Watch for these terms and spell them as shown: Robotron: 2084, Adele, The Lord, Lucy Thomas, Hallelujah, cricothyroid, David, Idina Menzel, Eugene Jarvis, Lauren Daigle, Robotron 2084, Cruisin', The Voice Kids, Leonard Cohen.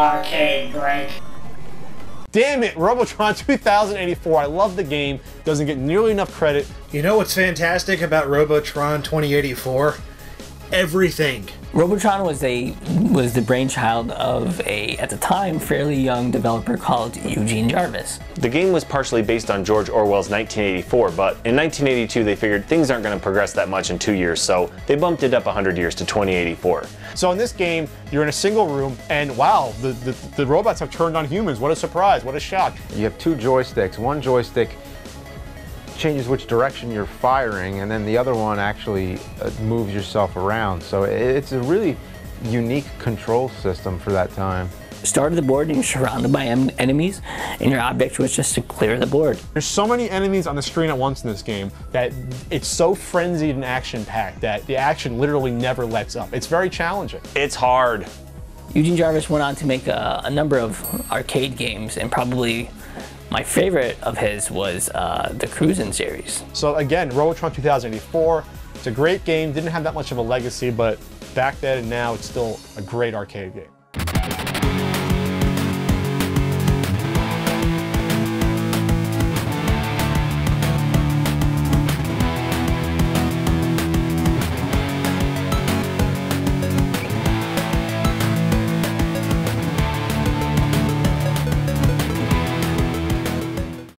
Arcade break. Damn it, Robotron 2084, I love the game, doesn't get nearly enough credit. You know what's fantastic about Robotron 2084? Everything. Robotron was the brainchild of a, at the time, fairly young developer called Eugene Jarvis. The game was partially based on George Orwell's 1984, but in 1982 they figured things aren't going to progress that much in 2 years, so they bumped it up 100 years to 2084. So in this game, you're in a single room, and wow, the robots have turned on humans. What a surprise, what a shock. You have two joysticks. One joystick changes which direction you're firing, and then the other one actually moves yourself around. So it's a really unique control system for that time. Started the board and you're surrounded by enemies, and your object was just to clear the board. There's so many enemies on the screen at once in this game that it's so frenzied and action-packed that the action literally never lets up. It's very challenging. It's hard. Eugene Jarvis went on to make a number of arcade games, and probably my favorite of his was the Cruisin' series. So again, Robotron 2084, it's a great game, didn't have that much of a legacy, but back then and now, it's still a great arcade game.